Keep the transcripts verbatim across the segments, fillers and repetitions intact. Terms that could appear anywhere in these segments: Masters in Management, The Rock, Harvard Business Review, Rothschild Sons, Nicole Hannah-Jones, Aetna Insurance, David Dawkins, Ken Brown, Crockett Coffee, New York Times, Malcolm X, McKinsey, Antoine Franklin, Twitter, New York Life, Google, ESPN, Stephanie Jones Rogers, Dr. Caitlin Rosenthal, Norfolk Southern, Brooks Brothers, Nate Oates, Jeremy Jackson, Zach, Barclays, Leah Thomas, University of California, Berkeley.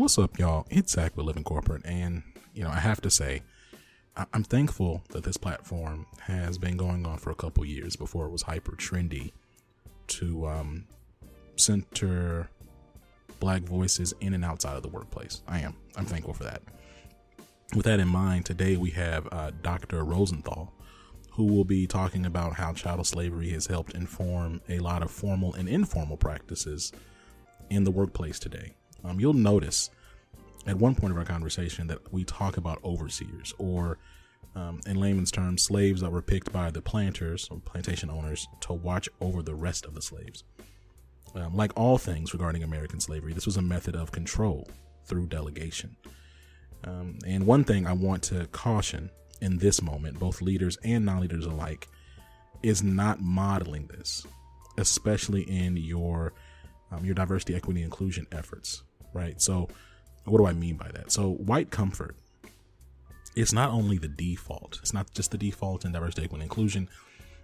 What's up, y'all? It's Zach with Living Corporate, and you know, I have to say, I I'm thankful that this platform has been going on for a couple years before it was hyper trendy to um, center Black voices in and outside of the workplace. I am. I'm thankful for that. With that in mind, today we have uh, Doctor Rosenthal, who will be talking about how chattel slavery has helped inform a lot of formal and informal practices in the workplace today. Um, you'll notice at one point of our conversation that we talk about overseers, or um, in layman's terms, slaves that were picked by the planters or plantation owners to watch over the rest of the slaves. Um, like all things regarding American slavery, this was a method of control through delegation. Um, and one thing I want to caution in this moment, both leaders and non-leaders alike, is not modeling this, especially in your um, your diversity, equity, inclusion efforts, right? So what do I mean by that? So white comfort, it's not only the default. It's not just the default in diversity, equity, inclusion.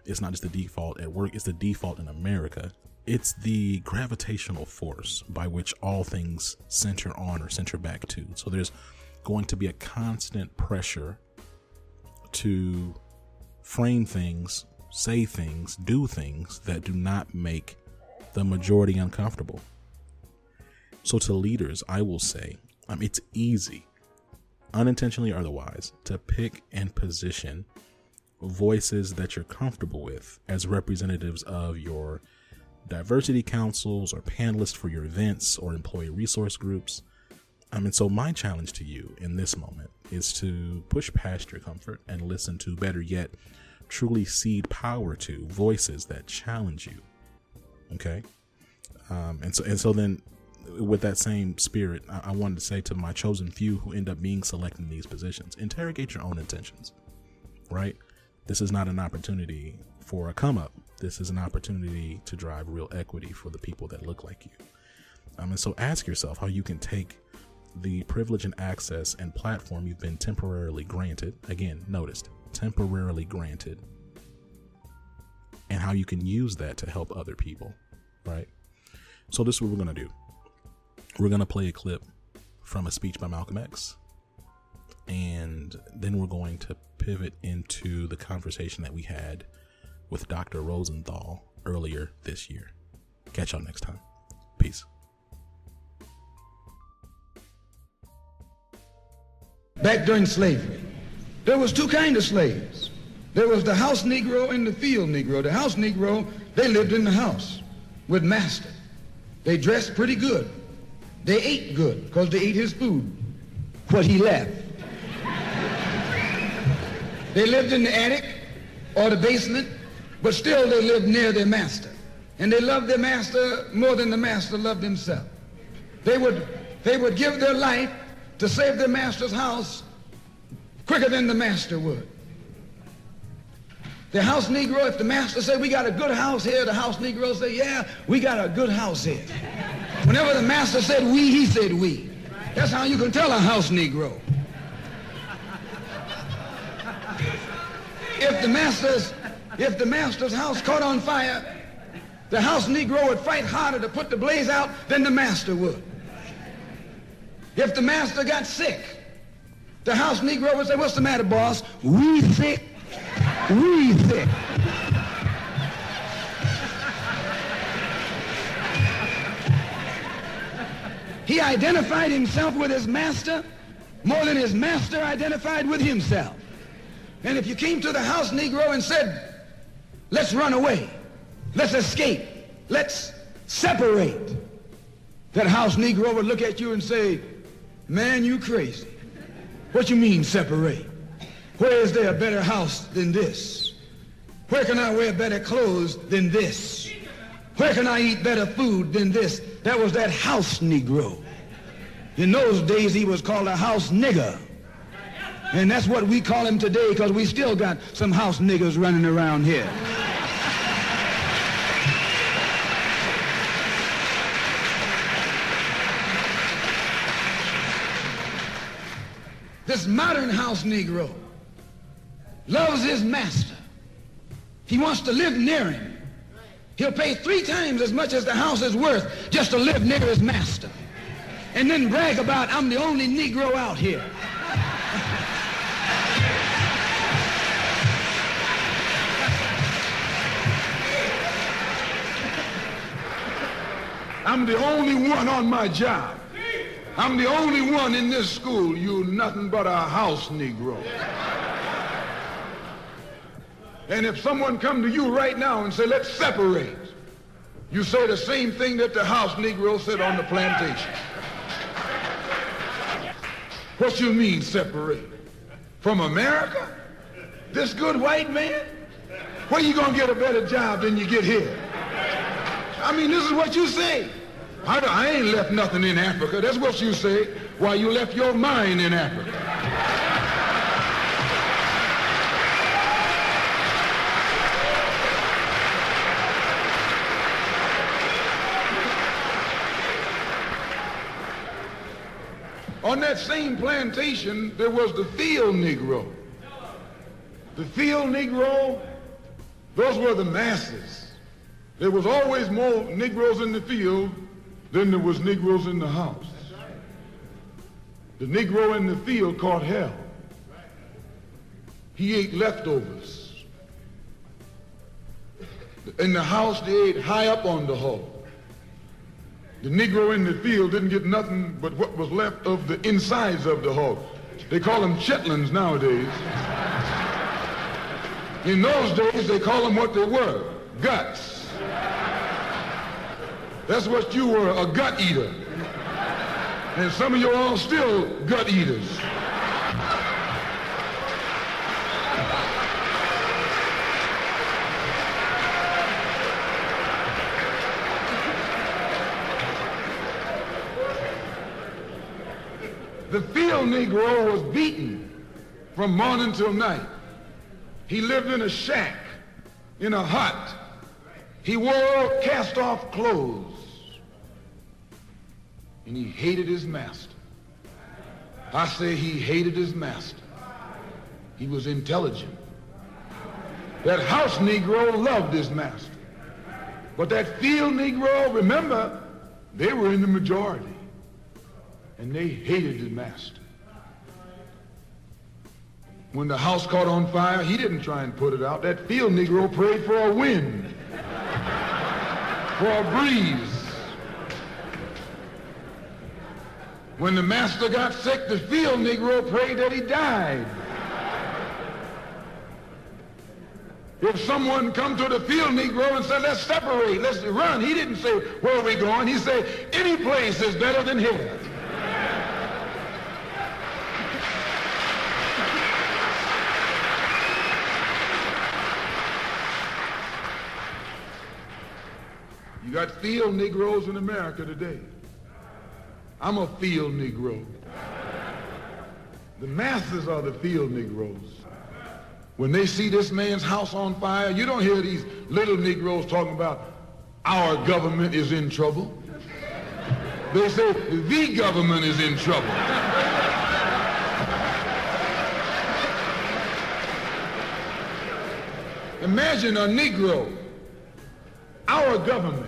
It's not just the default at work. It's the default in America. It's the gravitational force by which all things center on or center back to. So there's going to be a constant pressure to frame things, say things, do things that do not make the majority uncomfortable. So to leaders, I will say, um, it's easy, unintentionally or otherwise, to pick and position voices that you're comfortable with as representatives of your diversity councils or panelists for your events or employee resource groups. I mean, so my challenge to you in this moment is to push past your comfort and listen to, better yet, truly cede power to voices that challenge you. Okay. Um, and so, and so then with that same spirit, I, I wanted to say to my chosen few who end up being selected in these positions, interrogate your own intentions, right? This is not an opportunity for a come up. This is an opportunity to drive real equity for the people that look like you. Um, and so ask yourself how you can take the privilege and access and platform you've been temporarily granted, again, noticed, temporarily granted, and how you can use that to help other people, right? So this is what we're going to do. We're going to play a clip from a speech by Malcolm X, and then we're going to pivot into the conversation that we had with Doctor Rosenthal earlier this year. Catch y'all next time. Peace. Back during slavery, there was two kinds of slaves. There was the house Negro and the field Negro. The house Negro, they lived in the house with master. They dressed pretty good. They ate good because they ate his food, what he left. They lived in the attic or the basement, but still they lived near their master. And they loved their master more than the master loved himself. They would, they would give their life to save their master's house quicker than the master would. The house Negro, if the master said, we got a good house here, the house Negro said, yeah, we got a good house here. Whenever the master said we, he said we. That's how you can tell a house Negro. If the master's, if the master's house caught on fire, the house Negro would fight harder to put the blaze out than the master would. If the master got sick, the house Negro would say, what's the matter, boss? We sick. We sick. He identified himself with his master more than his master identified with himself. And if you came to the house Negro and said, let's run away, let's escape, let's separate, that house Negro would look at you and say, man, you crazy. What you mean separate? Where is there a better house than this? Where can I wear better clothes than this? Where can I eat better food than this? That was that house Negro. In those days, he was called a house nigger. And that's what we call him today, because we still got some house niggers running around here. This modern house Negro loves his master. He wants to live near him. He'll pay three times as much as the house is worth just to live near his master. and then brag about I'm the only Negro out here. I'm the only one on my job. I'm the only one in this school. You're nothing but a house Negro. And if someone come to you right now and say, let's separate, you say the same thing that the house Negro said on the plantation. What you mean separate? From America? This good white man? Where you gonna get a better job than you get here? I mean, this is what you say. I, I ain't left nothing in Africa. That's what you say. Why, you left your mind in Africa. On that same plantation, there was the field Negro. The field Negro, those were the masses. There was always more Negroes in the field than there was Negroes in the house. The Negro in the field caught hell. He ate leftovers. In the house, they ate high up on the hog. The Negro in the field didn't get nothing but what was left of the insides of the hog. They call them chitlins nowadays. In those days, they call them what they were, guts. That's what you were, a gut eater. And some of you all are still gut eaters. The field Negro was beaten from morning till night. He lived in a shack, in a hut. He wore cast-off clothes. And he hated his master. I say he hated his master. He was intelligent. That house Negro loved his master. But that field Negro, remember, they were in the majority. And they hated the master. When the house caught on fire, he didn't try and put it out. That field Negro prayed for a wind, for a breeze. When the master got sick, the field Negro prayed that he died. If someone come to the field Negro and said, let's separate, let's run, he didn't say, where are we going? He said, any place is better than here. You got field Negroes in America today. I'm a field Negro. The masses are the field Negroes. When they see this man's house on fire, you don't hear these little Negroes talking about our government is in trouble. They say the government is in trouble. Imagine a Negro, our government.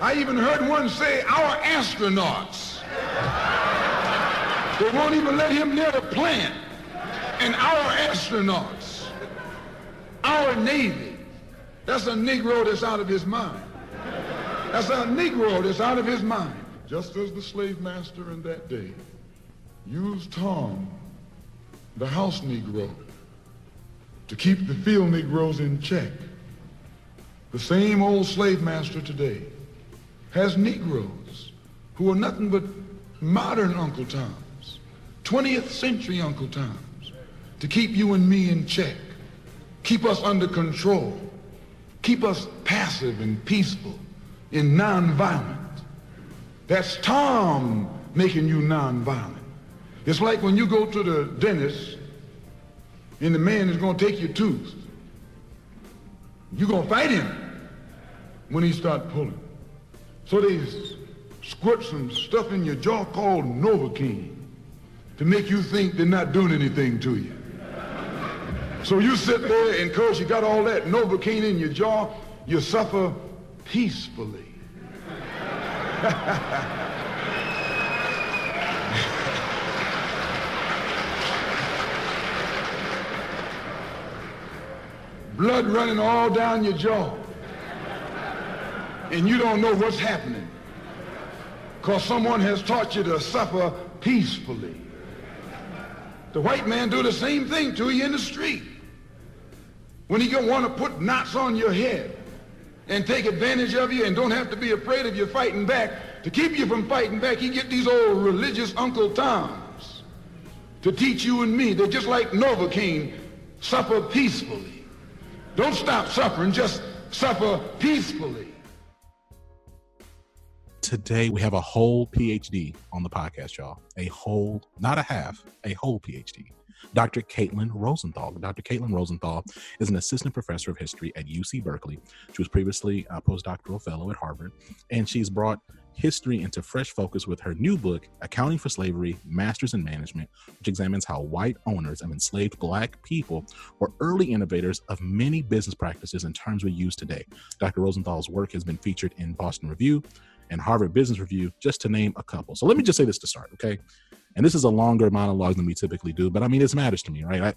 I even heard one say, our astronauts. They won't even let him near the plant. And our astronauts, our Navy, that's a Negro that's out of his mind. That's a Negro that's out of his mind. Just as the slave master in that day used Tom, the house Negro, to keep the field Negroes in check, the same old slave master today has Negroes who are nothing but modern Uncle Toms, twentieth century Uncle Toms, to keep you and me in check, keep us under control, keep us passive and peaceful and nonviolent. That's Tom making you nonviolent. It's like when you go to the dentist and the man is gonna take your tooth. You're gonna fight him when he starts pulling. So they squirt some stuff in your jaw called Novocaine to make you think they're not doing anything to you. So you sit there and because you got all that Novocaine in your jaw, you suffer peacefully. blood running all down your jaw, and you don't know what's happening because someone has taught you to suffer peacefully. The white man do the same thing to you in the street when he gonna want to put knots on your head and take advantage of you, and don't have to be afraid of you fighting back. To keep you from fighting back, he get these old religious Uncle Toms to teach you and me that just like Novocaine, suffer peacefully. Don't stop suffering, just suffer peacefully. Today, we have a whole PhD on the podcast, y'all. A whole, not a half, a whole PhD. Doctor Caitlin Rosenthal. Doctor Caitlin Rosenthal is an assistant professor of history at U C Berkeley. She was previously a postdoctoral fellow at Harvard, and she's brought history into fresh focus with her new book, Accounting for Slavery, Masters in Management, which examines how white owners of enslaved Black people were early innovators of many business practices and terms we use today. Doctor Rosenthal's work has been featured in Boston Review and Harvard Business Review, just to name a couple. So let me just say this to start, okay? And this is a longer monologue than we typically do, but I mean, this matters to me, right? I,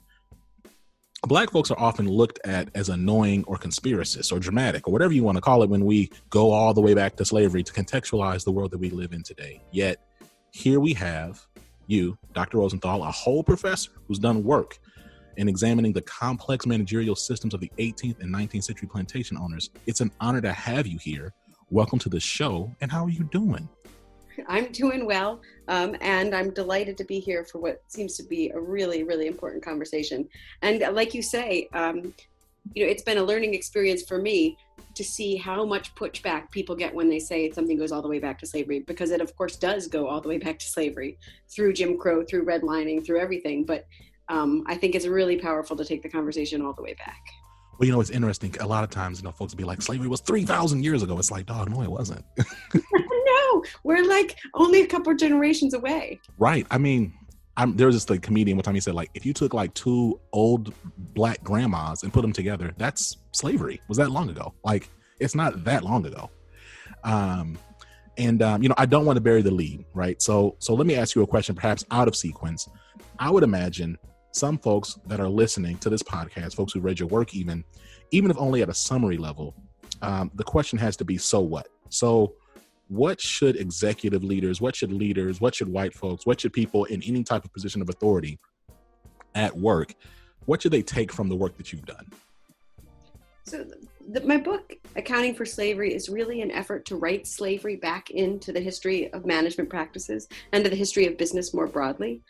Black folks are often looked at as annoying or conspiracist or dramatic or whatever you want to call it when we go all the way back to slavery to contextualize the world that we live in today. Yet here we have you, Doctor Rosenthal, a whole professor who's done work in examining the complex managerial systems of the eighteenth and nineteenth century plantation owners. It's an honor to have you here. Welcome to the show. And how are you doing? I'm doing well, um, and I'm delighted to be here for what seems to be a really, really important conversation. And like you say, um, you know, it's been a learning experience for me to see how much pushback people get when they say something goes all the way back to slavery, because it, of course, does go all the way back to slavery through Jim Crow, through redlining, through everything. But um, I think it's really powerful to take the conversation all the way back. Well, you know, it's interesting. A lot of times, you know, folks be like, slavery was three thousand years ago. It's like, dog, no, it wasn't. No, we're like only a couple of generations away. Right. I mean, I'm, there was this like comedian one time, he said, like, if you took like two old Black grandmas and put them together, that's slavery. Was that long ago? Like, it's not that long ago. Um, and, um, you know, I don't want to bury the lead, right? So, so let me ask you a question, perhaps out of sequence. I would imagine some folks that are listening to this podcast, folks who read your work, even, even if only at a summary level, um, the question has to be, so what? So what should executive leaders, what should leaders, what should white folks, what should people in any type of position of authority at work, what should they take from the work that you've done? So the, my book, Accounting for Slavery, is really an effort to write slavery back into the history of management practices and to the history of business more broadly.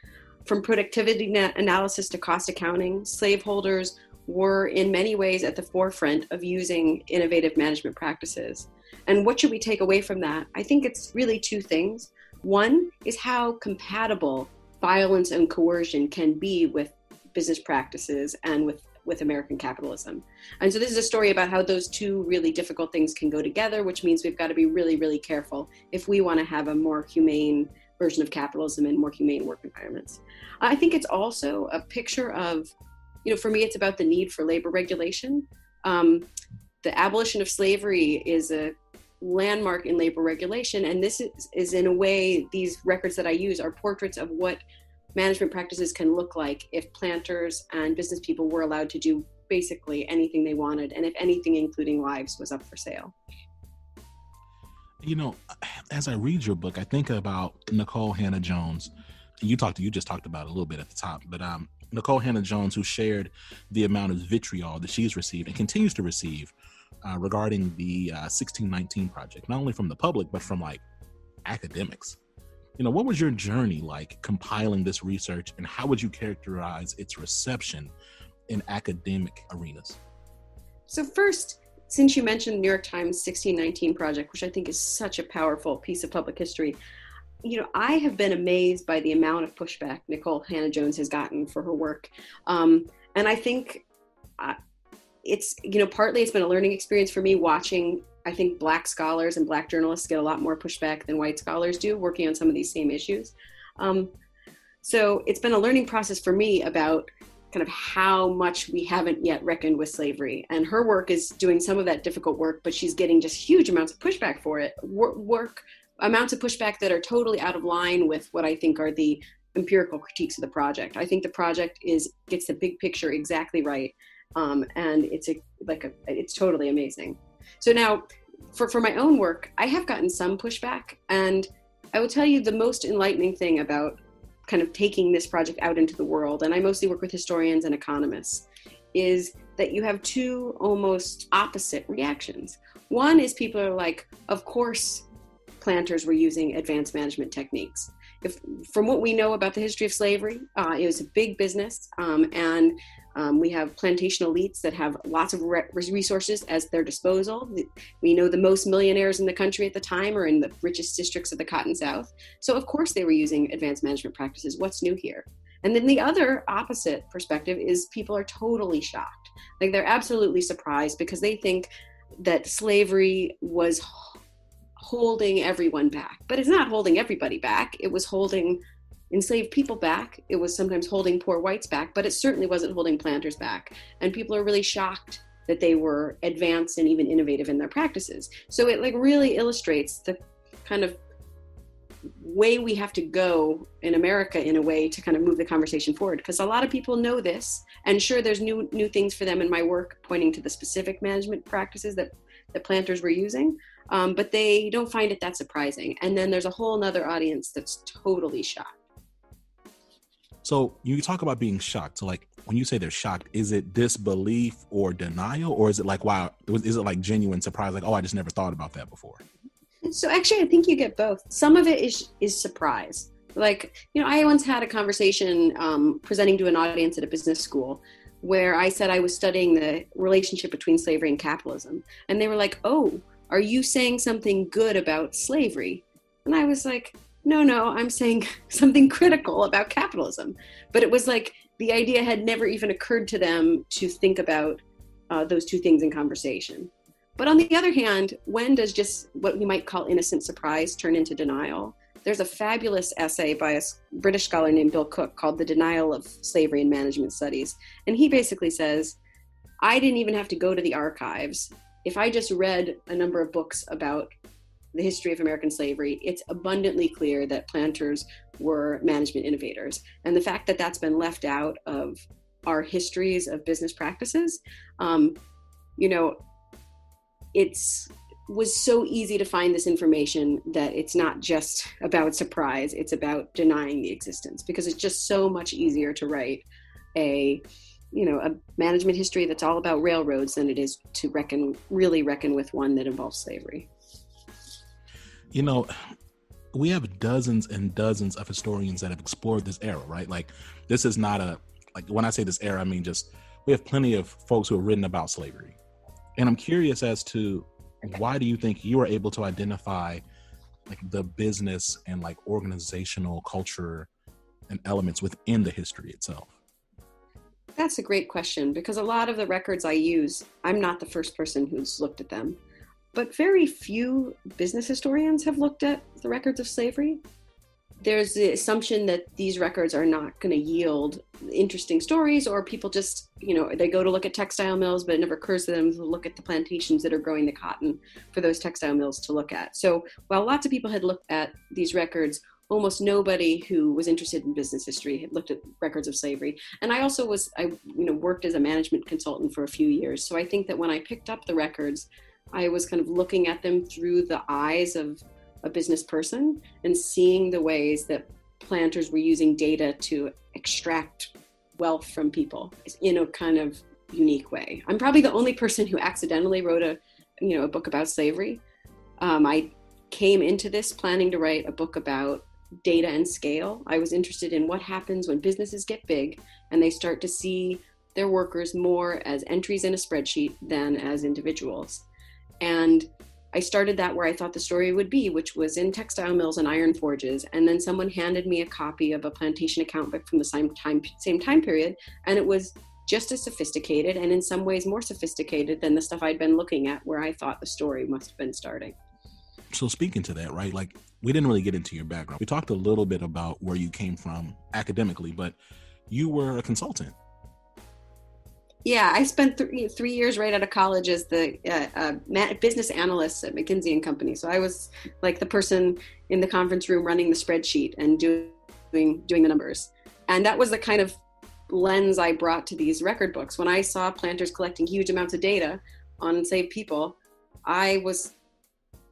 From productivity analysis to cost accounting, slaveholders were in many ways at the forefront of using innovative management practices. And what should we take away from that? I think it's really two things. One is how compatible violence and coercion can be with business practices and with, with American capitalism. And so this is a story about how those two really difficult things can go together, which means we've got to be really, really careful if we want to have a more humane version of capitalism and more humane work environments. I think it's also a picture of, you know, for me, it's about the need for labor regulation. Um, the abolition of slavery is a landmark in labor regulation. And this is, is in a way, these records that I use are portraits of what management practices can look like if planters and business people were allowed to do basically anything they wanted. And if anything, including lives, was up for sale. You know, as I read your book, I think about Nicole Hannah-Jones. You talked, you just talked about it a little bit at the top, but um, Nicole Hannah-Jones, who shared the amount of vitriol that she's received and continues to receive uh, regarding the uh, sixteen nineteen Project, not only from the public, but from like academics. You know, what was your journey like compiling this research, and how would you characterize its reception in academic arenas? So first, since you mentioned the New York Times sixteen nineteen Project, which I think is such a powerful piece of public history, you know, I have been amazed by the amount of pushback Nicole Hannah-Jones has gotten for her work. Um, and I think uh, it's, you know, partly it's been a learning experience for me watching, I think, Black scholars and Black journalists get a lot more pushback than white scholars do working on some of these same issues. Um, so it's been a learning process for me about kind of how much we haven't yet reckoned with slavery. And her work is doing some of that difficult work, but she's getting just huge amounts of pushback for it. Work, work amounts of pushback that are totally out of line with what I think are the empirical critiques of the project. I think the project is gets the big picture exactly right. Um, and it's a, like a, it's totally amazing. So now for, for my own work, I have gotten some pushback, and I will tell you the most enlightening thing about kind of taking this project out into the world, and I mostly work with historians and economists, is that you have two almost opposite reactions. One is people are like, of course, planters were using advanced management techniques. If, from what we know about the history of slavery, uh, it was a big business, um, and um, we have plantation elites that have lots of re- resources at their disposal. We know the most millionaires in the country at the time are in the richest districts of the Cotton South. So of course they were using advanced management practices. What's new here? And then the other opposite perspective is people are totally shocked. Like, they're absolutely surprised because they think that slavery was holding everyone back. But it's not holding everybody back. It was holding enslaved people back. It was sometimes holding poor whites back, but it certainly wasn't holding planters back. And people are really shocked that they were advanced and even innovative in their practices. So it like really illustrates the kind of way we have to go in America in a way to kind of move the conversation forward, because a lot of people know this, and sure, there's new new things for them in my work pointing to the specific management practices that the planters were using, um, but they don't find it that surprising. And then there's a whole nother audience that's totally shocked. So you talk about being shocked. So like, when you say they're shocked, is it disbelief or denial, or is it like, wow, is it like genuine surprise? Like, oh, I just never thought about that before. So actually, I think you get both. Some of it is is surprise. Like, you know, I once had a conversation um, presenting to an audience at a business school where I said I was studying the relationship between slavery and capitalism. And they were like, oh, are you saying something good about slavery? And I was like, no, no, I'm saying something critical about capitalism. But it was like the idea had never even occurred to them to think about uh, those two things in conversation. But on the other hand, when does just what we might call innocent surprise turn into denial? There's a fabulous essay by a British scholar named Bill Cook called The Denial of Slavery in Management Studies. And he basically says, I didn't even have to go to the archives. If I just read a number of books about the history of American slavery, it's abundantly clear that planters were management innovators. And the fact that that's been left out of our histories of business practices, um, you know, It's was so easy to find this information that it's not just about surprise, it's about denying the existence, because it's just so much easier to write a, you know, a management history that's all about railroads than it is to reckon, really reckon with one that involves slavery. You know, we have dozens and dozens of historians that have explored this era, right? Like, this is not a, like when I say this era, I mean, just, we have plenty of folks who have written about slavery. And I'm curious as to why do you think you were able to identify like the business and like organizational culture and elements within the history itself? That's a great question, because a lot of the records I use, I'm not the first person who's looked at them, but very few business historians have looked at the records of slavery. There's the assumption that these records are not going to yield interesting stories, or people just, you know, they go to look at textile mills, but it never occurs to them to look at the plantations that are growing the cotton for those textile mills to look at. So while lots of people had looked at these records, almost nobody who was interested in business history had looked at records of slavery. And I also was, I, you know, worked as a management consultant for a few years. So I think that when I picked up the records, I was kind of looking at them through the eyes of a business person and seeing the ways that planters were using data to extract wealth from people in a kind of unique way. I'm probably the only person who accidentally wrote a, you know, a book about slavery. Um, I came into this planning to write a book about data and scale. I was interested in what happens when businesses get big and they start to see their workers more as entries in a spreadsheet than as individuals. And I started that where I thought the story would be, which was in textile mills and iron forges. And then someone handed me a copy of a plantation account book from the same time, same time period. And it was just as sophisticated, and in some ways more sophisticated than the stuff I'd been looking at where I thought the story must have been starting. So speaking to that, right, like we didn't really get into your background. We talked a little bit about where you came from academically, but you were a consultant. Yeah, I spent th- three years right out of college as the uh, uh, ma- business analyst at McKinsey and Company. So I was like the person in the conference room running the spreadsheet and doing doing the numbers. And that was the kind of lens I brought to these record books. When I saw planters collecting huge amounts of data on enslaved people, I was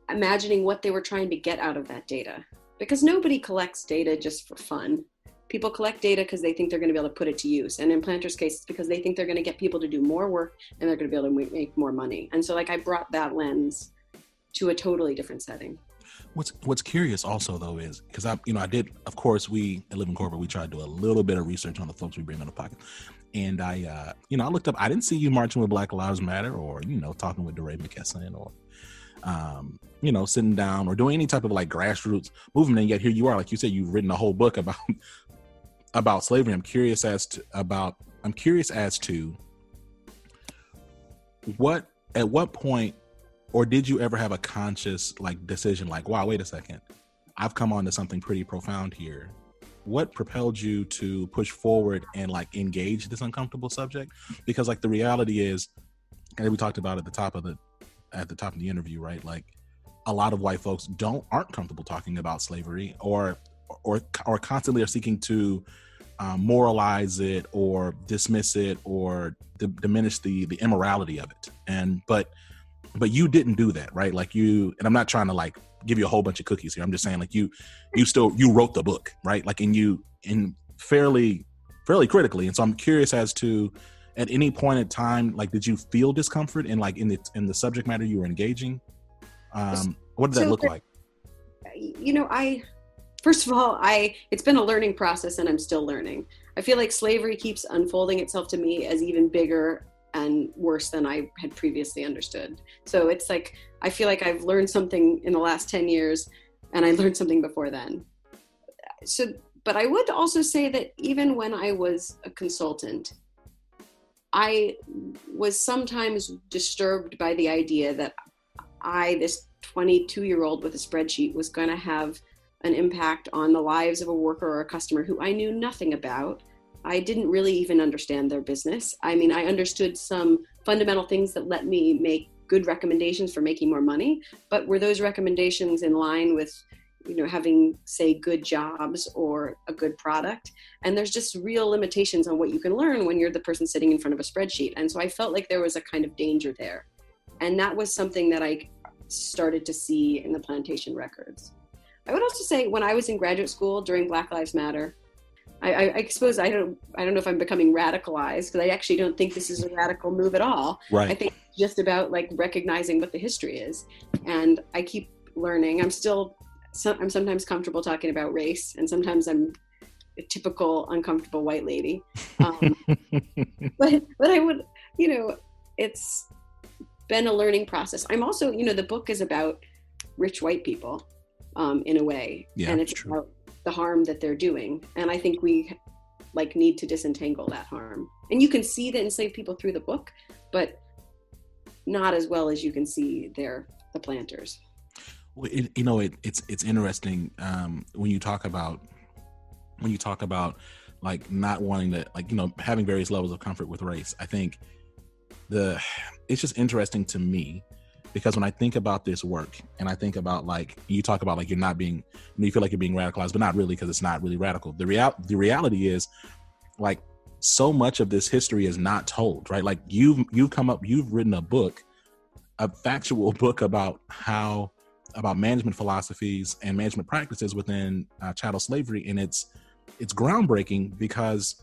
imagining what they were trying to get out of that data, because nobody collects data just for fun. People collect data because they think they're going to be able to put it to use. And in planters' case, it's because they think they're going to get people to do more work and they're going to be able to make more money. And so like I brought that lens to a totally different setting. What's what's curious also though is, because I you know I did, of course, we at Living Corporate, we try to do a little bit of research on the folks we bring on the pocket, and I uh, you know I looked up. I didn't see you marching with Black Lives Matter, or you know talking with DeRay McKesson, or um, you know sitting down or doing any type of like grassroots movement. And yet here you are, like you said, you've written a whole book about about slavery. I'm curious as to about I'm curious as to what at what point. Or did you ever have a conscious like decision like, wow, wait a second, I've come on to something pretty profound here. What propelled you to push forward and like engage this uncomfortable subject? Because like the reality is, and we talked about at the top of the at the top of the interview, right? Like a lot of white folks don't aren't comfortable talking about slavery or or or constantly are seeking to um, moralize it or dismiss it or d- diminish the the immorality of it. And but But you didn't do that, right? Like you, and I'm not trying to like give you a whole bunch of cookies here. I'm just saying like you, you still, you wrote the book, right? Like, and you, and fairly, fairly critically. And so I'm curious as to at any point in time, like, did you feel discomfort in like in the, in the subject matter you were engaging? Um, what did so that look there, like? You know, I, first of all, I, it's been a learning process and I'm still learning. I feel like slavery keeps unfolding itself to me as even bigger and worse than I had previously understood. So it's like, I feel like I've learned something in the last ten years and I learned something before then. So, but I would also say that even when I was a consultant, I was sometimes disturbed by the idea that I, this twenty-two year old with a spreadsheet, was going to have an impact on the lives of a worker or a customer who I knew nothing about. I didn't really even understand their business. I mean, I understood some fundamental things that let me make good recommendations for making more money, but were those recommendations in line with, you know, having, say, good jobs or a good product? And there's just real limitations on what you can learn when you're the person sitting in front of a spreadsheet. And so I felt like there was a kind of danger there. And that was something that I started to see in the plantation records. I would also say when I was in graduate school during Black Lives Matter, I, I suppose I don't I don't know if I'm becoming radicalized, because I actually don't think this is a radical move at all. Right. I think it's just about like recognizing what the history is. And I keep learning. I'm still, so, I'm sometimes comfortable talking about race, and sometimes I'm a typical uncomfortable white lady. Um, but but I would, you know, it's been a learning process. I'm also, you know, the book is about rich white people um, in a way. Yeah, and it's true. About the harm that they're doing. And I think we like need to disentangle that harm. And you can see the enslaved people through the book, but not as well as you can see their the planters. Well, it, you know, it, it's it's interesting um, when you talk about when you talk about like not wanting to like you know having various levels of comfort with race. I think the it's just interesting to me. Because when I think about this work and I think about like, you talk about like, you're not being, you feel like you're being radicalized, but not really, because it's not really radical. The real, the reality is like so much of this history is not told, right? Like you've, you've come up, you've written a book, a factual book about how, about management philosophies and management practices within uh, chattel slavery. And it's, it's groundbreaking, because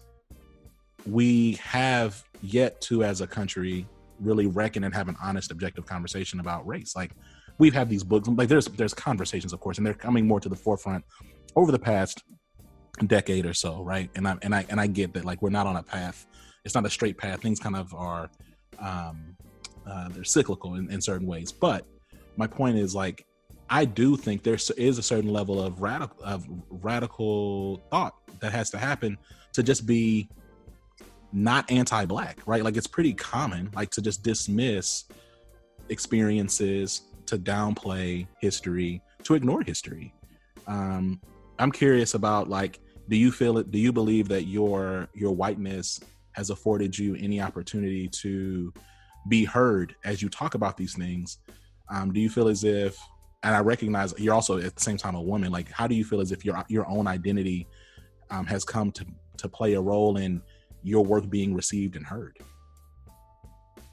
we have yet to, as a country, really reckon and have an honest, objective conversation about race. Like we've had these books, like there's there's conversations, of course, and they're coming more to the forefront over the past decade or so, right? And I and I and I get that, like we're not on a path. It's not a straight path. Things kind of are, um, uh, they're cyclical in, in certain ways. But my point is, like, I do think there is a certain level of radical of radical thought that has to happen to just be not anti-Black, right? Like it's pretty common, like to just dismiss experiences, to downplay history, to ignore history. Um, I'm curious about like, do you feel it? Do you believe that your your whiteness has afforded you any opportunity to be heard as you talk about these things? Um, do you feel as if, and I recognize you're also at the same time a woman, like how do you feel as if your your own identity um, has come to to play a role in your work being received and heard?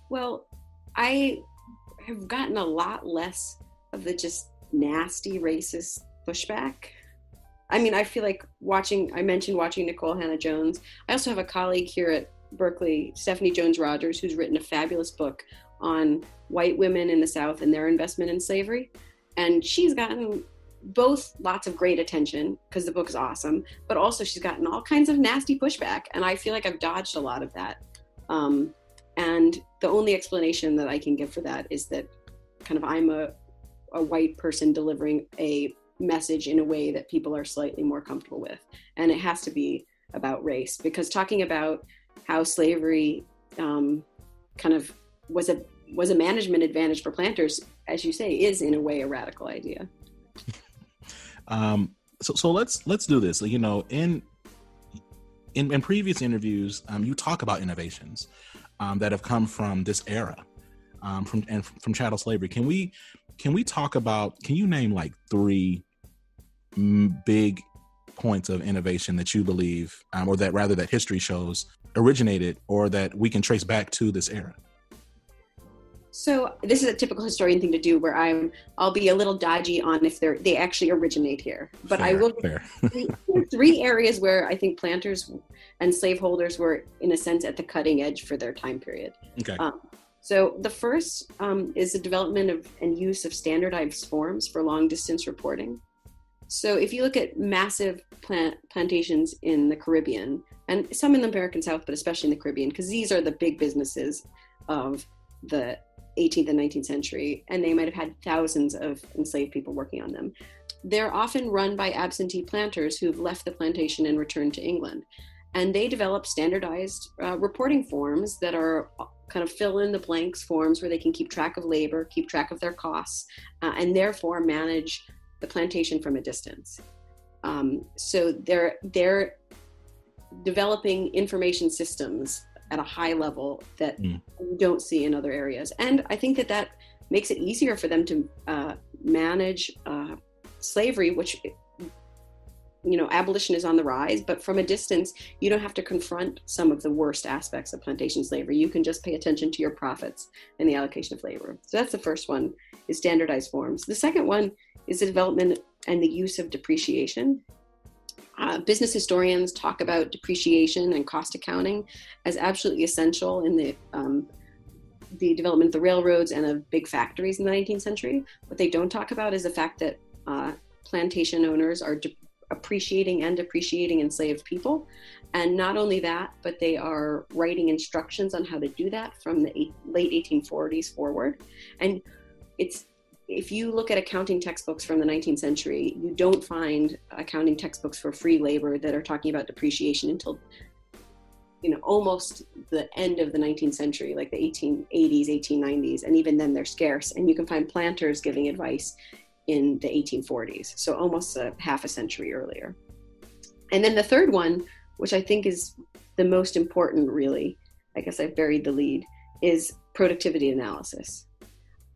Well, I have gotten a lot less of the just nasty racist pushback. I mean, I feel like watching, I mentioned watching Nicole Hannah-Jones. I also have a colleague here at Berkeley, Stephanie Jones Rogers, who's written a fabulous book on white women in the South and their investment in slavery. And she's gotten both lots of great attention because the book is awesome, but also she's gotten all kinds of nasty pushback. And I feel like I've dodged a lot of that. Um, and the only explanation that I can give for that is that kind of I'm a, a white person delivering a message in a way that people are slightly more comfortable with. And it has to be about race, because talking about how slavery um, kind of was a was a management advantage for planters, as you say, is in a way a radical idea. um, so so let's let's do this. You know, in in, in previous interviews, um, you talk about innovations um, that have come from this era, um, from and from chattel slavery. Can we can we talk about? Can you name like three big points of innovation that you believe, um, or that rather that history shows originated, or that we can trace back to this era? So this is a typical historian thing to do, where I'm I'll be a little dodgy on if they they actually originate here, but fair, I will three areas where I think planters and slaveholders were, in a sense, at the cutting edge for their time period. Okay. Um, so the first um, is the development of and use of standardized forms for long distance reporting. So if you look at massive plant plantations in the Caribbean, and some in the American South, but especially in the Caribbean, because these are the big businesses of the eighteenth and nineteenth century, and they might have had thousands of enslaved people working on them. They're often run by absentee planters who've left the plantation and returned to England. And they develop standardized uh, reporting forms that are kind of fill in the blanks forms where they can keep track of labor, keep track of their costs, uh, and therefore manage the plantation from a distance. Um, so they're they're developing information systems at a high level that mm. you don't see in other areas. And I think that that makes it easier for them to uh, manage uh, slavery, which, you know, abolition is on the rise, but from a distance, you don't have to confront some of the worst aspects of plantation slavery. You can just pay attention to your profits and the allocation of labor. So that's the first one, is standardized forms. The second one is the development and the use of depreciation. Uh, business historians talk about depreciation and cost accounting as absolutely essential in the um, the development of the railroads and of big factories in the nineteenth century. What they don't talk about is the fact that uh, plantation owners are de- appreciating and depreciating enslaved people. And not only that, but they are writing instructions on how to do that from the eight, late eighteen forties forward. And it's if you look at accounting textbooks from the nineteenth century, you don't find accounting textbooks for free labor that are talking about depreciation until, you know, almost the end of the nineteenth century, like the eighteen eighties, eighteen nineties, and even then they're scarce. And you can find planters giving advice in the eighteen forties, so almost a half a century earlier. And then the third one, which I think is the most important, really, I guess I've buried the lead, is productivity analysis.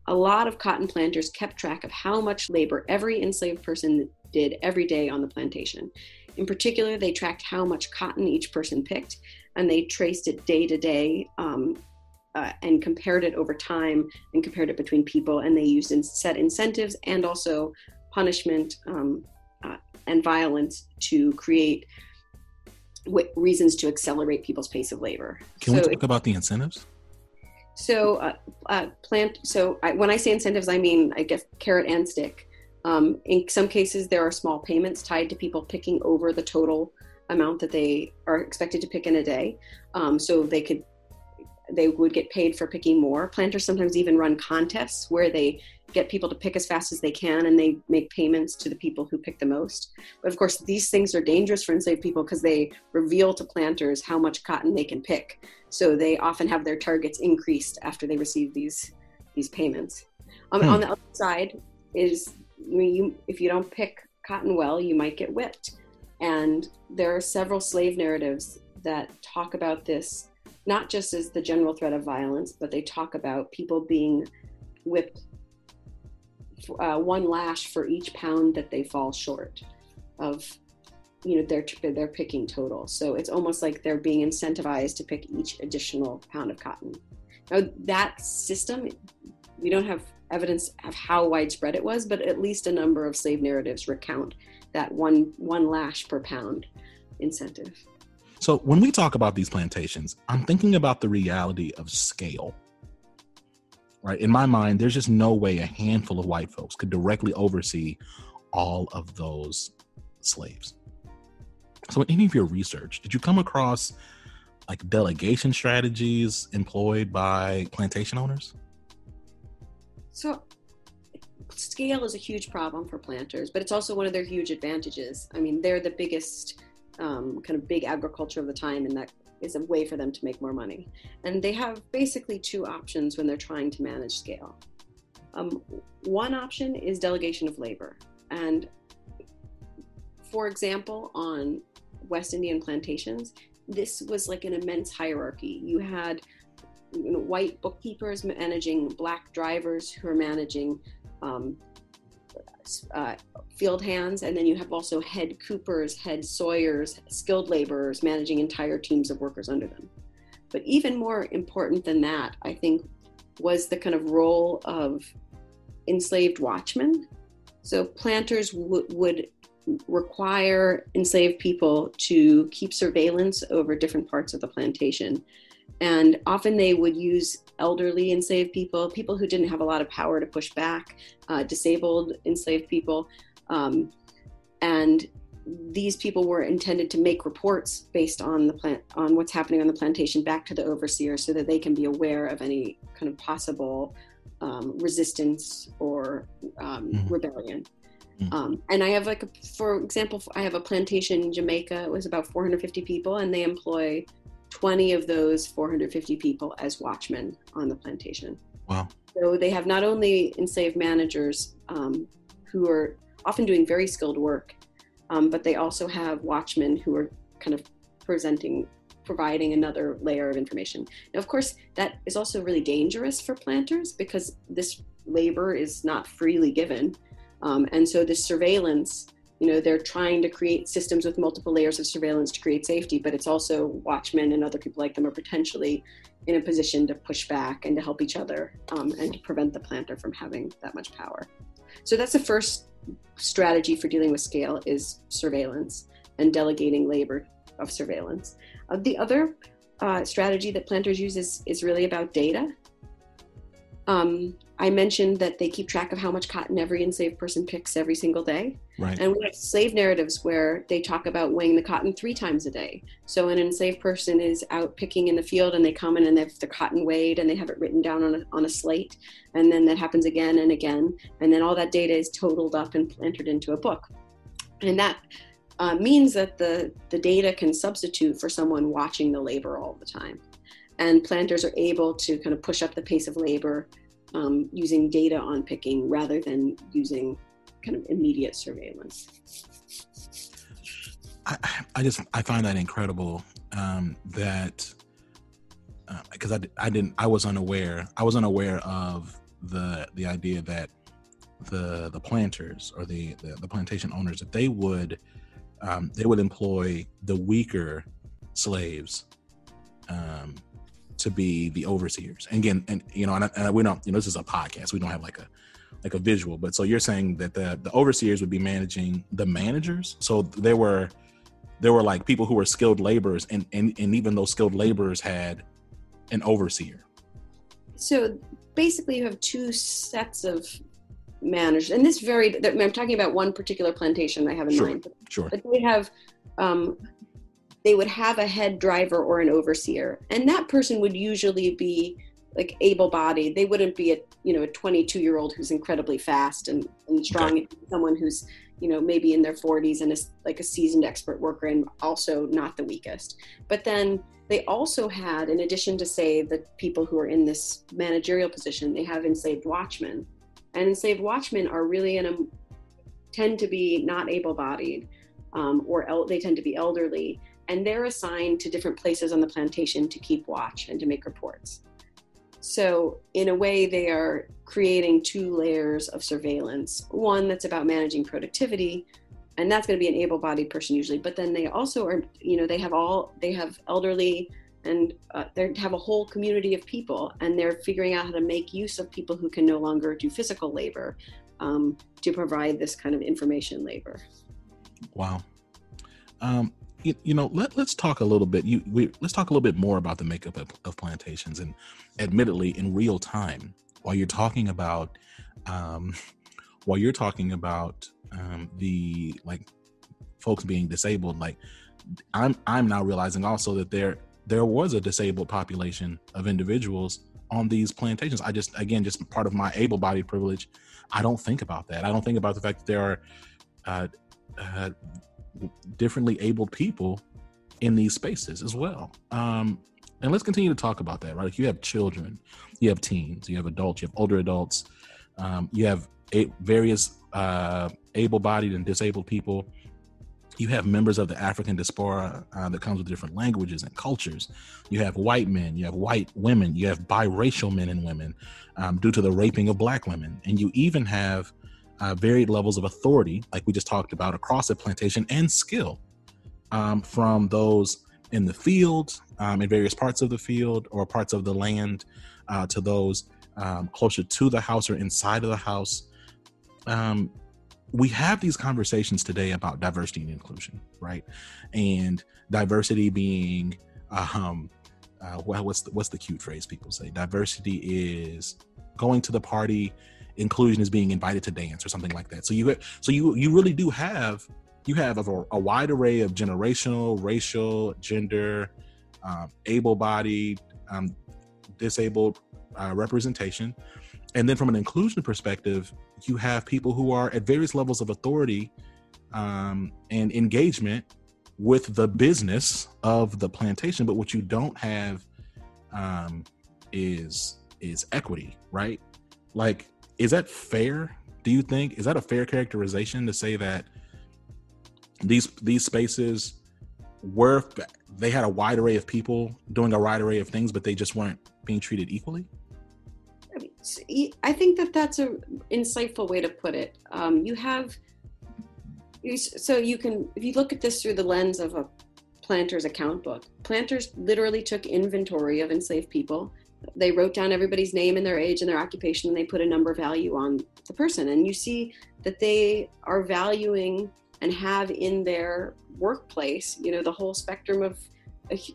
A lot of cotton planters kept track of how much labor every enslaved person did every day on the plantation. In particular, they tracked how much cotton each person picked, and they traced it day to day um, uh, and compared it over time and compared it between people. And they used in set incentives and also punishment um, uh, and violence to create w- reasons to accelerate people's pace of labor. Can so we talk if- about the incentives? So, uh, uh, plant. So, I, when I say incentives, I mean I guess carrot and stick. Um, in some cases, there are small payments tied to people picking over the total amount that they are expected to pick in a day. Um, so they could, they would get paid for picking more. Planters sometimes even run contests where they get people to pick as fast as they can, and they make payments to the people who pick the most. But of course, these things are dangerous for enslaved people because they reveal to planters how much cotton they can pick. So they often have their targets increased after they receive these these payments. Um, hmm. On the other side is, I mean, you, if you don't pick cotton well, you might get whipped. And there are several slave narratives that talk about this, not just as the general threat of violence, but they talk about people being whipped Uh, one lash for each pound that they fall short of you know, they're they're picking total. So it's almost like they're being incentivized to pick each additional pound of cotton. Now that system, we don't have evidence of how widespread it was, but at least a number of slave narratives recount that one one lash per pound incentive. So when we talk about these plantations, I'm thinking about the reality of scale. Right? In my mind, there's just no way a handful of white folks could directly oversee all of those slaves. So in any of your research, did you come across like delegation strategies employed by plantation owners? So scale is a huge problem for planters, but it's also one of their huge advantages. I mean, they're the biggest um, kind of big agriculture of the time, and that is a way for them to make more money. And they have basically two options when they're trying to manage scale. Um, one option is delegation of labor. And for example, on West Indian plantations, this was like an immense hierarchy. You had You know, white bookkeepers managing black drivers who are managing um, uh, field hands, and then you have also head coopers, head sawyers, skilled laborers managing entire teams of workers under them. But even more important than that, I think, was the kind of role of enslaved watchmen. So planters w- would require enslaved people to keep surveillance over different parts of the plantation. And often they would use elderly enslaved people, people who didn't have a lot of power to push back, uh, disabled enslaved people. Um, and these people were intended to make reports based on the plant, on what's happening on the plantation back to the overseer so that they can be aware of any kind of possible um, resistance or um, mm-hmm. rebellion. Mm-hmm. Um, and I have like, a, for example, I have a plantation in Jamaica. It was about four hundred fifty people, and they employ twenty of those four hundred fifty people as watchmen on the plantation. Wow. So they have not only enslaved managers um, who are often doing very skilled work, um, but they also have watchmen who are kind of presenting, providing another layer of information. Now, of course, that is also really dangerous for planters because this labor is not freely given. Um, and so this surveillance, you know, they're trying to create systems with multiple layers of surveillance to create safety, but it's also watchmen and other people like them are potentially in a position to push back and to help each other um, and to prevent the planter from having that much power. So that's the first strategy for dealing with scale, is surveillance and delegating labor of surveillance. Uh, the other uh, strategy that planters use is, is really about data. Um, I mentioned that they keep track of how much cotton every enslaved person picks every single day. Right. And we have slave narratives where they talk about weighing the cotton three times a day. So an enslaved person is out picking in the field and they come in and they have the cotton weighed and they have it written down on a, on a slate. And then that happens again and again. And then all that data is totaled up and entered into a book. And that uh, means that the, the data can substitute for someone watching the labor all the time. And planters are able to kind of push up the pace of labor um, using data on picking rather than using kind of immediate surveillance. I, I just, I find that incredible um, that, because uh, I, I didn't, I was unaware, I was unaware of the the idea that the the planters or the, the, the plantation owners, that they would, um, they would employ the weaker slaves um, to be the overseers. And again, and you know, and, and we don't, you know, this is a podcast. We don't have like a, like a visual, but so you're saying that the, the overseers would be managing the managers. So there were, there were like people who were skilled laborers, and, and, and even those skilled laborers had an overseer. So basically you have two sets of managers, and this varied. I'm talking about one particular plantation I have in sure, mind, but, sure. but they have, um, they would have a head driver or an overseer, and that person would usually be like able-bodied. They wouldn't be a, you know, a twenty-two-year-old who's incredibly fast and, and strong. Okay. Someone who's, you know, maybe in their forties and is like a seasoned expert worker and also not the weakest. But then they also had, in addition to say the people who are in this managerial position, they have enslaved watchmen, and enslaved watchmen are really in a tend to be not able-bodied, um, or el- they tend to be elderly. And they're assigned to different places on the plantation to keep watch and to make reports. So in a way, they are creating two layers of surveillance, one that's about managing productivity and that's going to be an able-bodied person usually. But then they also are, you know, they have all, they have elderly, and uh, they have a whole community of people, and they're figuring out how to make use of people who can no longer do physical labor um, to provide this kind of information labor. Wow. Um, you, you know, let, let's talk a little bit, you, we, let's talk a little bit more about the makeup of, of plantations, and admittedly in real time, while you're talking about, um, while you're talking about um, the, like, folks being disabled, like I'm, I'm now realizing also that there, there was a disabled population of individuals on these plantations. I just, again, just part of my able-bodied privilege, I don't think about that. I don't think about the fact that there are uh, uh, differently abled people in these spaces as well. Um, and let's continue to talk about that, right? Like, you have children, you have teens, you have adults, you have older adults, um, you have a- various uh, able-bodied and disabled people. You have members of the African diaspora uh, that comes with different languages and cultures. You have white men, you have white women, you have biracial men and women um, due to the raping of black women. And you even have uh, varied levels of authority, like we just talked about, across the plantation, and skill um, from those in the field, um, in various parts of the field or parts of the land, uh, to those um, closer to the house or inside of the house. Um, We have these conversations today about diversity and inclusion, right? And diversity being, um, uh, well, what's the, what's the cute phrase people say? Diversity is going to the party. Inclusion is being invited to dance, or something like that. So you, so you, you really do have, you have a, a wide array of generational, racial, gender, um, able-bodied, um, disabled uh, representation. And then from an inclusion perspective, you have people who are at various levels of authority um, and engagement with the business of the plantation. But what you don't have um, is is equity, right? Like, is that fair? Do you think, is that a fair characterization to say that these these spaces were, they had a wide array of people doing a wide array of things, but they just weren't being treated equally? I think that that's an insightful way to put it. Um, you have, so you can, if you look at this through the lens of a planter's account book, planters literally took inventory of enslaved people. They wrote down everybody's name and their age and their occupation, and they put a number value on the person. And you see that they are valuing and have in their workplace, you know, the whole spectrum of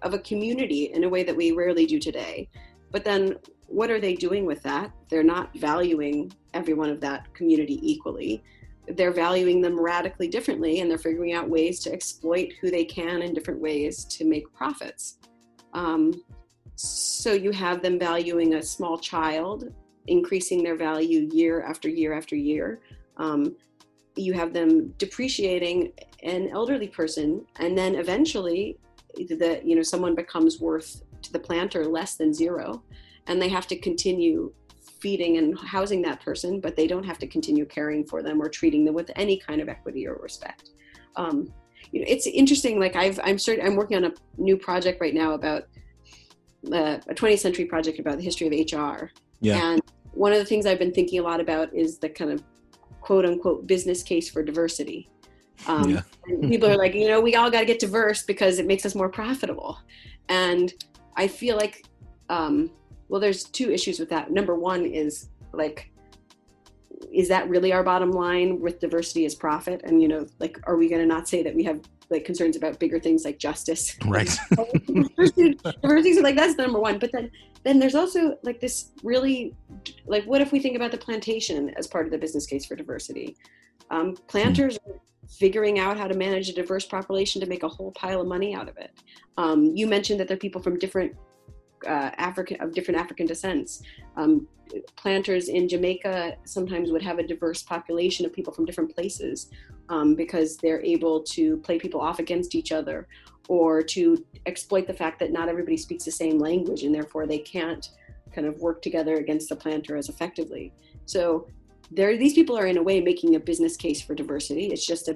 of a community in a way that we rarely do today. But then, what are they doing with that? They're not valuing everyone of that community equally. They're valuing them radically differently, and they're figuring out ways to exploit who they can in different ways to make profits. Um, so you have them valuing a small child, increasing their value year after year after year. Um, you have them depreciating an elderly person, and then eventually the, you know, someone becomes worth to the planter less than zero. And they have to continue feeding and housing that person, but they don't have to continue caring for them or treating them with any kind of equity or respect. Um, you know, it's interesting. Like I've, I'm certain, I'm working on a new project right now about uh, a twentieth century project about the history of H R. Yeah. And one of the things I've been thinking a lot about is the kind of quote unquote business case for diversity. Um, yeah. And people are like, you know, we all got to get diverse because it makes us more profitable. And I feel like, um, well, there's two issues with that. Number one is like, is that really our bottom line with diversity is profit? And, you know, like, are we going to not say that we have like concerns about bigger things like justice? Right. diversity, diversity, so like that's the number one. But then, then there's also like this really, like, what if we think about the plantation as part of the business case for diversity? Um, planters mm. are figuring out how to manage a diverse population to make a whole pile of money out of it. Um, you mentioned that there are people from different Uh, African of different African descents. Um, planters in Jamaica sometimes would have a diverse population of people from different places um, because they're able to play people off against each other, or to exploit the fact that not everybody speaks the same language, and therefore they can't kind of work together against the planter as effectively. So there, these people are in a way making a business case for diversity. It's just a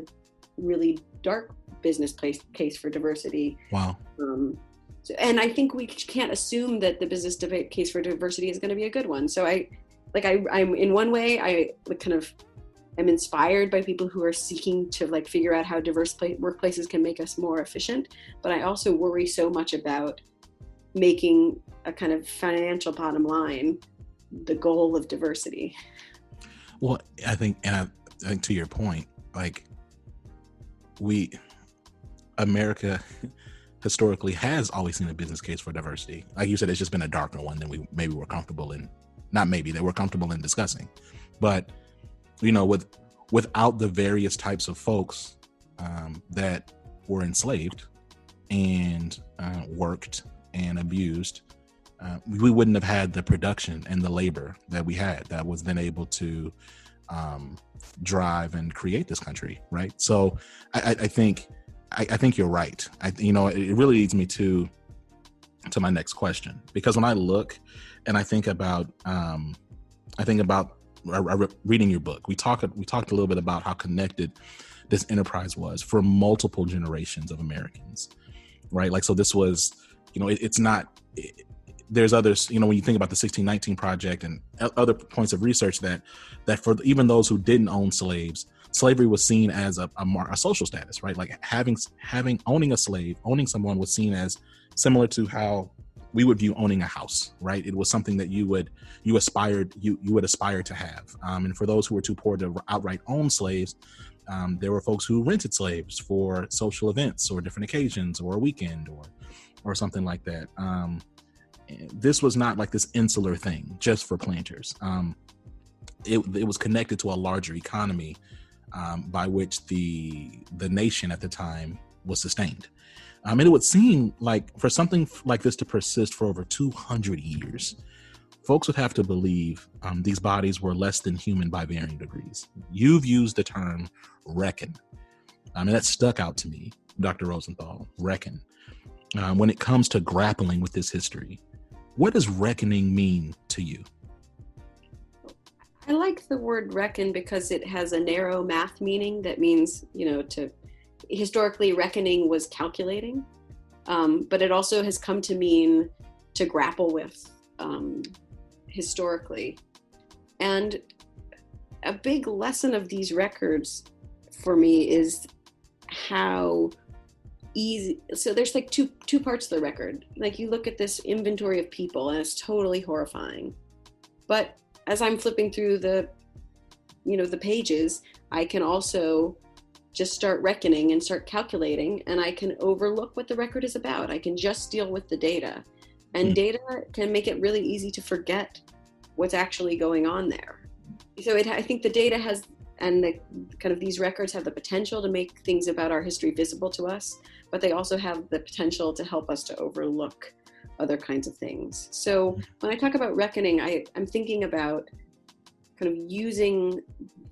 really dark business place, case for diversity. Wow. Um, So, and I think we can't assume that the business debate case for diversity is going to be a good one. So I, like I, I'm in one way, I kind of I'm inspired by people who are seeking to like figure out how diverse pla- workplaces can make us more efficient. But I also worry so much about making a kind of financial bottom line the goal of diversity. Well, I think, and I, I think to your point, like we, America historically has always seen a business case for diversity. Like you said, it's just been a darker one than we maybe were comfortable in, not maybe, that we're comfortable in discussing. But, you know, with without the various types of folks um, that were enslaved and uh, worked and abused, Uh, we wouldn't have had the production and the labor that we had that was then able to um, drive and create this country, right? So I, I think I, I think you're right. I, you know, it really leads me to to my next question, because when I look and I think about um, I think about I, I, reading your book, we talked we talked a little bit about how connected this enterprise was for multiple generations of Americans, right? Like, so this was, you know, it, it's not. It, There's others, you know, when you think about the sixteen nineteen Project and other points of research that that for even those who didn't own slaves, slavery was seen as a, a, a social status, right? Like having having owning a slave, owning someone was seen as similar to how we would view owning a house, right? It was something that you would you aspired you you would aspire to have. Um, and for those who were too poor to outright own slaves, um, there were folks who rented slaves for social events or different occasions or a weekend or or something like that. Um, This was not like this insular thing just for planters. Um, it, it was connected to a larger economy um, by which the the nation at the time was sustained. Um, and it would seem like for something like this to persist for over two hundred years, folks would have to believe um, these bodies were less than human by varying degrees. You've used the term reckon. Um, and that stuck out to me, Doctor Rosenthal, reckon. Um, when it comes to grappling with this history, what does reckoning mean to you? I like the word reckon because it has a narrow math meaning that means, you know, to historically reckoning was calculating, um, but it also has come to mean to grapple with um, historically. And a big lesson of these records for me is how easy. So there's like two two parts of the record. Like you look at this inventory of people and it's totally horrifying. But as I'm flipping through the, you know, the pages, I can also just start reckoning and start calculating, and I can overlook what the record is about. I can just deal with the data. And mm. data can make it really easy to forget what's actually going on there. So it, I think the data has, and the kind of these records have the potential to make things about our history visible to us, but they also have the potential to help us to overlook other kinds of things. So when I talk about reckoning, I, I'm thinking about kind of using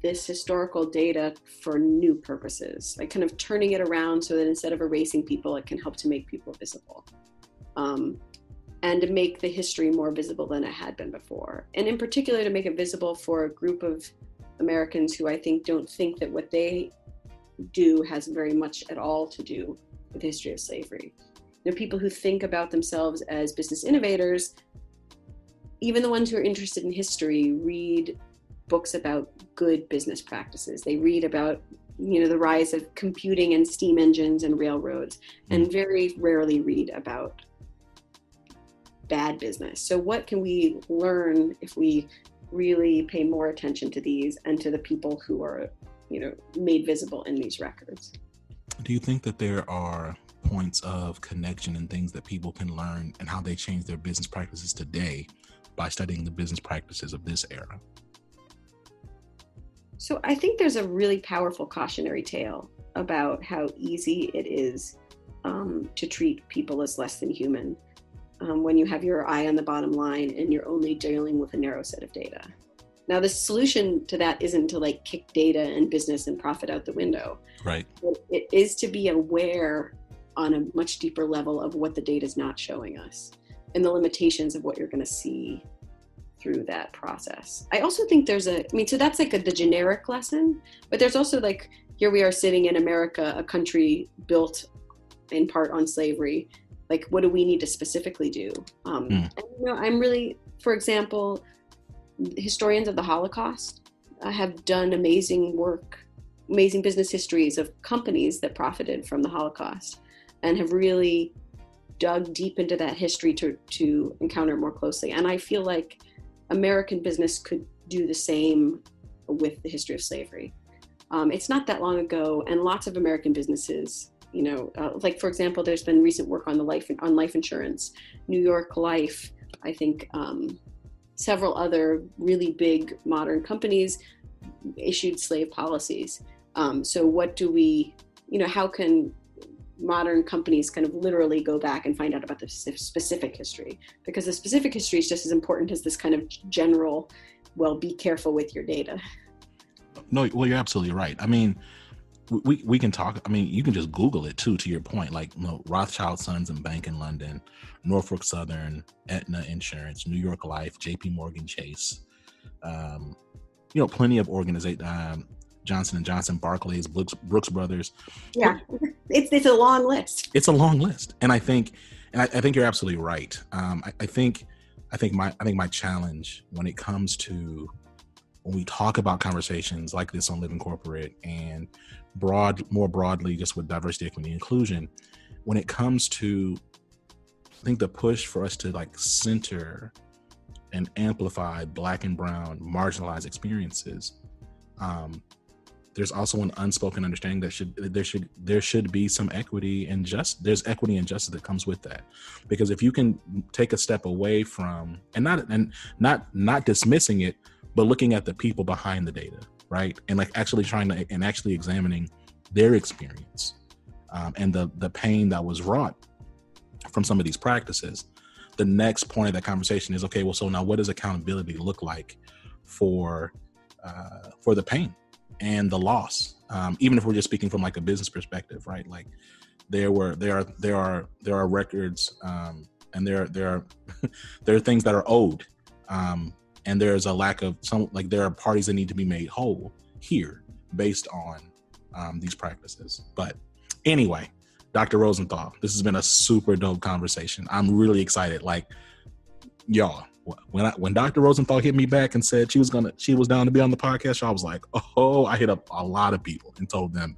this historical data for new purposes, like kind of turning it around so that instead of erasing people, it can help to make people visible. Um, and to make the history more visible than it had been before. And in particular, to make it visible for a group of Americans who I think don't think that what they do has very much at all to do with the history of slavery. There are people who think about themselves as business innovators. Even the ones who are interested in history read books about good business practices. They read about, you know, the rise of computing and steam engines and railroads, and very rarely read about bad business. So what can we learn if we really pay more attention to these and to the people who are, you know, made visible in these records? Do you think that there are points of connection and things that people can learn and how they change their business practices today by studying the business practices of this era? So I think there's a really powerful cautionary tale about how easy it is um, to treat people as less than human. Um, when you have your eye on the bottom line and you're only dealing with a narrow set of data. Now, the solution to that isn't to like kick data and business and profit out the window. Right. It is to be aware on a much deeper level of what the data is not showing us and the limitations of what you're going to see through that process. I also think there's a, I mean, so that's like a, the generic lesson, but there's also like, here we are sitting in America, a country built in part on slavery. Like, what do we need to specifically do? Um, mm. and, you know, I'm really, for example, historians of the Holocaust have done amazing work, amazing business histories of companies that profited from the Holocaust and have really dug deep into that history to, to encounter more closely. And I feel like American business could do the same with the history of slavery. Um, it's not that long ago, and lots of American businesses, you know, uh, like, for example, there's been recent work on the life on life insurance, New York Life, I think um, several other really big modern companies issued slave policies. Um, so what do we, you know, how can modern companies kind of literally go back and find out about the specific history? Because the specific history is just as important as this kind of general, well, be careful with your data. No, well, you're absolutely right. I mean, we we can talk, I mean, you can just Google it too, to your point, like, you know, Rothschild Sons and Bank in London, Norfolk Southern, Aetna Insurance, New York Life, J P. Morgan Chase, um, you know, plenty of organizations, um, Johnson and Johnson, Barclays, Brooks, Brooks Brothers. Yeah, it's it's a long list. It's a long list. And I think, and I, I think you're absolutely right. Um, I, I think, I think my, I think my challenge when it comes to, when we talk about conversations like this on Living Corporate and broad, more broadly, just with diversity, equity, inclusion, when it comes to, I think the push for us to like center and amplify Black and Brown marginalized experiences, um, there's also an unspoken understanding that should there should there should be some equity and just there's equity and justice that comes with that, because if you can take a step away from and not and not not dismissing it, but looking at the people behind the data, right, and like actually trying to and actually examining their experience um, and the the pain that was wrought from some of these practices, the next point of that conversation is, okay, well, so now what does accountability look like for uh, for the pain and the loss, um, even if we're just speaking from like a business perspective, right? Like there were, there are, there are, there are records, um, and there, there are, there are things that are owed, um, and there's a lack of some, like there are parties that need to be made whole here based on um, these practices. But anyway, Doctor Rosenthal, this has been a super dope conversation. I'm really excited. Like y'all, When I, when Doctor Rosenthal hit me back and said she was gonna, she was down to be on the podcast, so I was like, oh, I hit up a lot of people and told them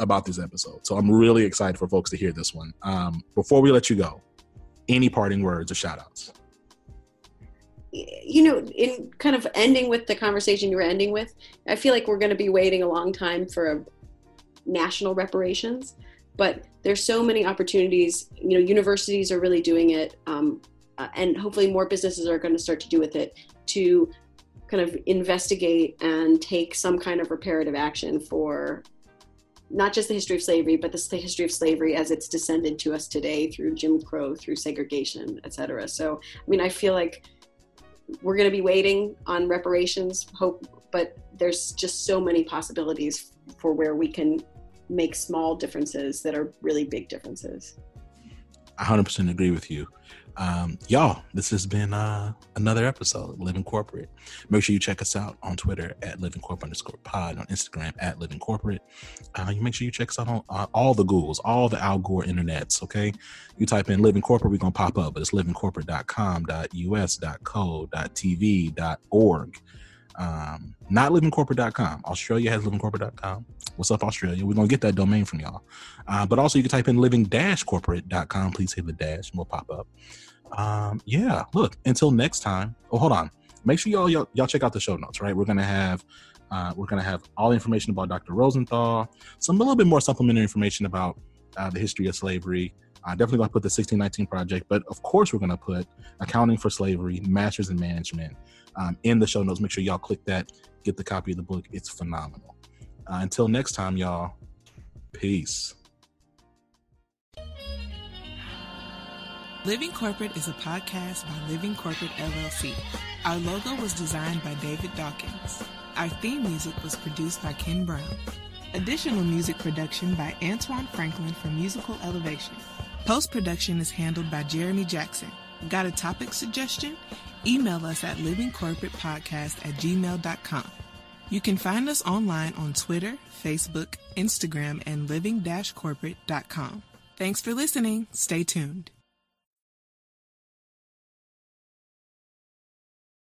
about this episode. So I'm really excited for folks to hear this one. Um, before we let you go, any parting words or shout outs? You know, in kind of ending with the conversation you were ending with, I feel like we're going to be waiting a long time for a national reparations, but there's so many opportunities. You know, universities are really doing it. Um, Uh, and hopefully more businesses are going to start to do with it, to kind of investigate and take some kind of reparative action for not just the history of slavery, but the, the history of slavery as it's descended to us today through Jim Crow, through segregation, et cetera. So, I mean, I feel like we're going to be waiting on reparations, hope, but there's just so many possibilities for where we can make small differences that are really big differences. I one hundred percent agree with you. Um, y'all, this has been uh, another episode of Living Corporate. Make sure you check us out on Twitter at Living Corporate underscore pod, on Instagram at Living Corporate. Uh, you make sure you check us out on uh, all the Googles, all the Al Gore internets, okay? You type in Living Corporate, we're going to pop up, but it's living corporate dot com dot u s dot co dot t v dot org. Um, not living corporate dot com. Australia has living corporate dot com. What's up, Australia? We're going to get that domain from y'all. Uh, but also you can type in living dash corporate dot com. Please hit the dash and we'll pop up. Um, yeah, look, until next time. Oh, hold on. Make sure y'all, y'all, y'all check out the show notes, right? We're going to have, uh, we're going to have all the information about Doctor Rosenthal, some a little bit more supplementary information about uh, the history of slavery. I definitely going to put the sixteen nineteen Project, but of course we're going to put Accounting for Slavery, Masters in Management um, in the show notes. Make sure y'all click that, get the copy of the book. It's phenomenal. Uh, until next time, y'all. Peace. Living Corporate is a podcast by Living Corporate L L C. Our logo was designed by David Dawkins. Our theme music was produced by Ken Brown. Additional music production by Antoine Franklin for Musical Elevation. Post-production is handled by Jeremy Jackson. Got a topic suggestion? Email us at living corporate podcast at gmail dot com. You can find us online on Twitter, Facebook, Instagram, and living dash corporate dot com. Thanks for listening. Stay tuned.